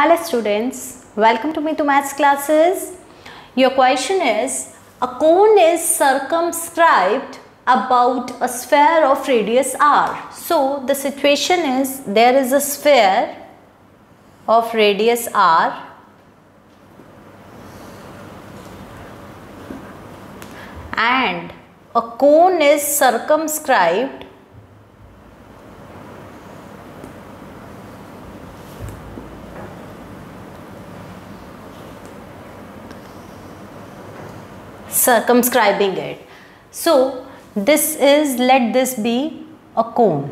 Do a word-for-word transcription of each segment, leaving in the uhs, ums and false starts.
Hello students, welcome to Meetu Maths Classes. Your question is, a cone is circumscribed about a sphere of radius r. So the situation is, there is a sphere of radius r and a cone is circumscribed circumscribing it. So this is, let this be a cone.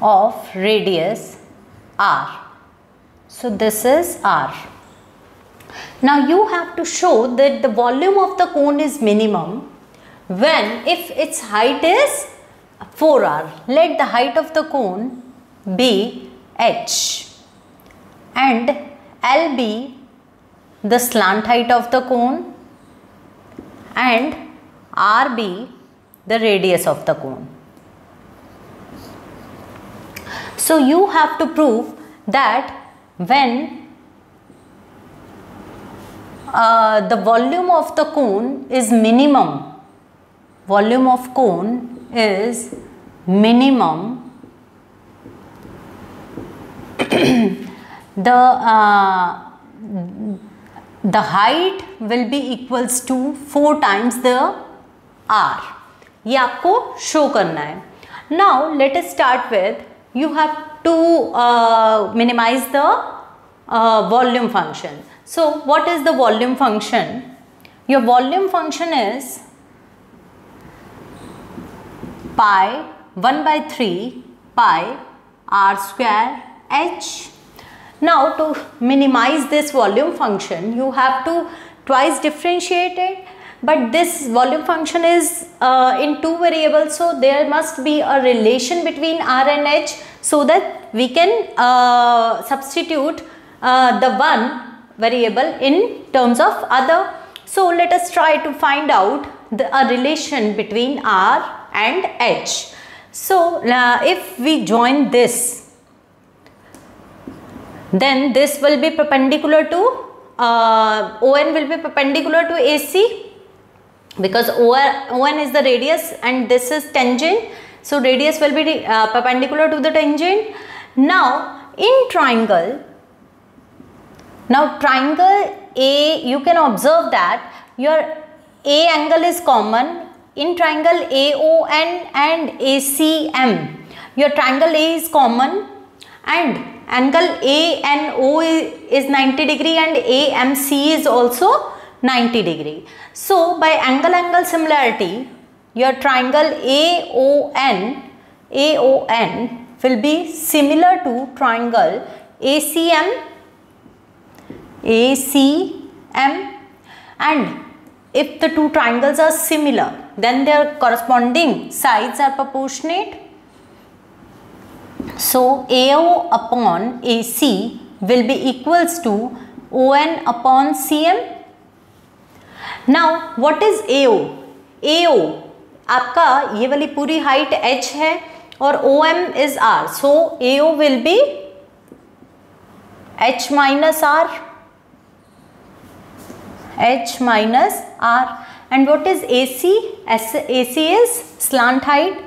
Of radius r. So this is r. Now you have to show that the volume of the cone is minimum when if its height is four r. Let the height of the cone be h and l be the slant height of the cone and r be the radius of the cone. So you have to prove that when uh, the volume of the cone is minimum, volume of cone is minimum, the, uh, the height will be equals to four times the r. ये आपको show करना है. Now let us start with, you have to uh, minimize the uh, volume function. So what is the volume function? Your volume function is pi one by three pi r square h. Now to minimize this volume function, you have to twice differentiate it. But this volume function is uh, in two variables, so there must be a relation between r and h so that we can uh, substitute uh, the one variable in terms of other. So let us try to find out the, a relation between r and h. So uh, if we join this, then this will be perpendicular to, uh, O N will be perpendicular to A C. Because O N is the radius and this is tangent. So radius will be uh, perpendicular to the tangent. Now in triangle, now triangle A, you can observe that your A angle is common. In triangle A O N and A C M, your triangle A is common and angle A N O is ninety degree and A M C is also ninety degree. So by angle angle similarity, your triangle A O N will be similar to triangle A C M and if the two triangles are similar, then their corresponding sides are proportionate. So A O upon A C will be equals to O N upon C M. Now what is A O? A O आपका ये वाली पूरी height h है और O M is r. So A O will be h minus r. H minus r. And what is A C? A C is slant height.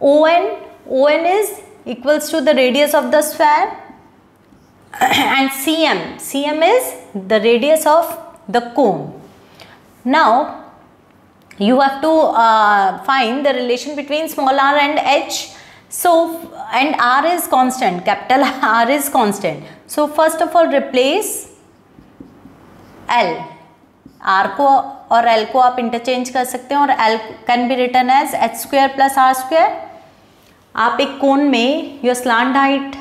O N, O N is equals to the radius of the sphere. And C M, C M is the radius of the cone. Now you have to uh, find the relation between small r and h. So and r is constant, capital R is constant. So first of all replace L. R को और L को आप interchange कर सकते हैं और L can be written as h square plus r square. आप एक कोण में your slant height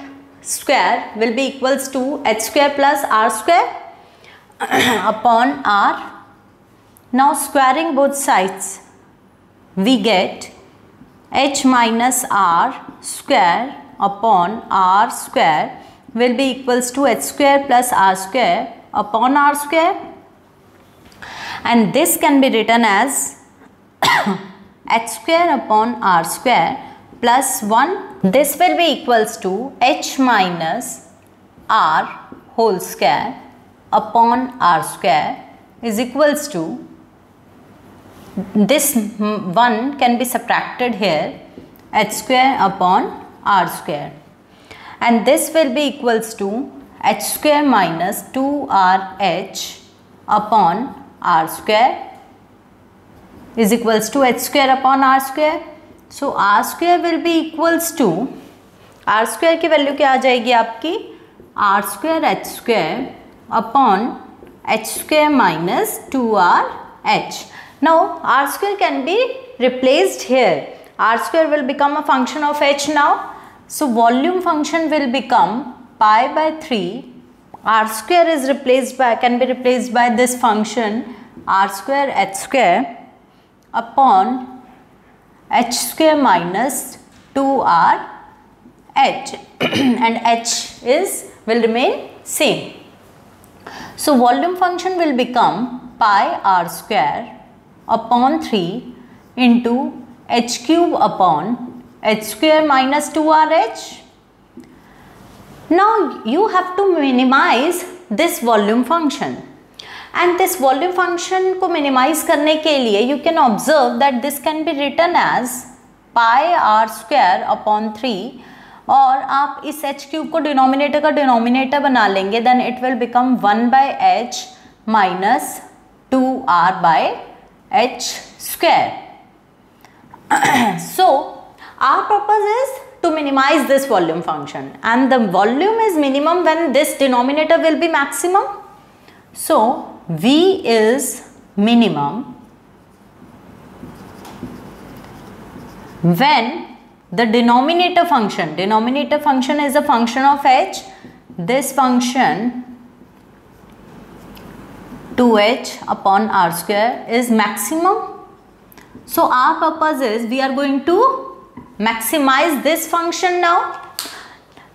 square will be equals to h square plus r square upon r. Now squaring both sides, we get h minus r square upon r square will be equals to h square plus r square upon r square, and this can be written as h square upon r square plus one. This will be equals to h minus r whole square upon r square is equals to, this one can be subtracted here, h square upon r square, and this will be equals to h square minus two r h upon r square is equals to h square upon r square. So r square will be equals to, r square की value क्या आ जाएगी आपकी, r square h square upon h square minus two r h. Now r square can be replaced here. R square will become a function of h now. So volume function will become pi by three. R square is replaced by, can be replaced by this function r square h square upon h square minus two r h and h is will remain same. So volume function will become pi r square upon three into h cube upon h square minus two r h. Now you have to minimize this volume function, and this volume function को minimize करने के लिए you can observe that this can be written as pi r square upon three, और आप इस h cube को denominator का denominator बना लेंगे, then it will become one by h minus two r by h square. So our purpose is to minimize this volume function, and the volume is minimum when this denominator will be maximum. So V is minimum when the denominator function, denominator function is a function of h, this function two h upon r square is maximum. So our purpose is we are going to maximize this function now.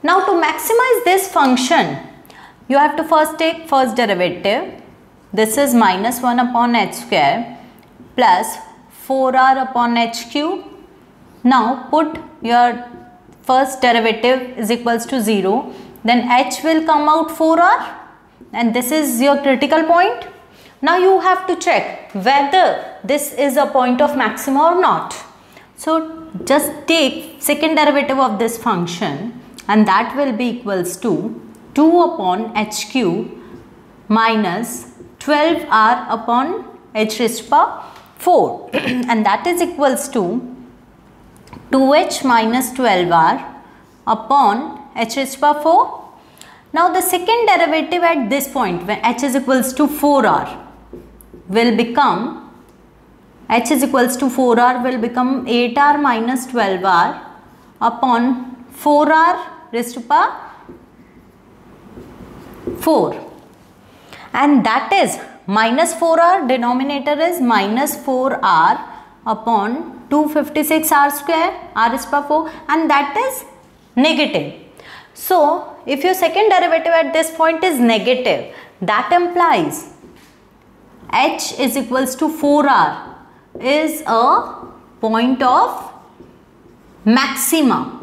Now to maximize this function, you have to first take first derivative. This is minus one upon h square plus four r upon h cube. Now put your first derivative is equals to zero. Then h will come out four r. And this is your critical point. Now you have to check whether this is a point of maxima or not. So just take second derivative of this function, and that will be equals to two upon h cube minus twelve r upon h raised to power four and that is equals to two h minus twelve r upon h raised to power four. Now the second derivative at this point when h is equals to four r will become, h is equals to four r will become eight r minus twelve r upon four r raised to power four, and that is minus four r, denominator is minus four r upon two hundred fifty-six r square, r raised to power four, and that is negative. So if your second derivative at this point is negative, that implies h is equals to four r is a point of maxima.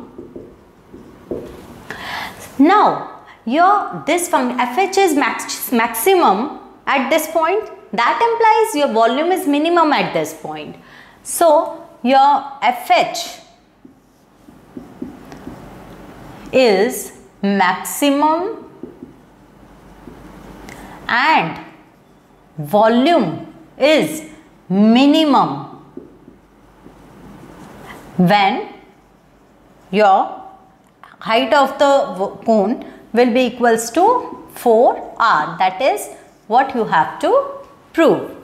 Now your this function f(h) is max, maximum at this point, that implies your volume is minimum at this point. So your f(h) is maximum and volume is minimum when your height of the cone will be equals to four r. That is what you have to prove.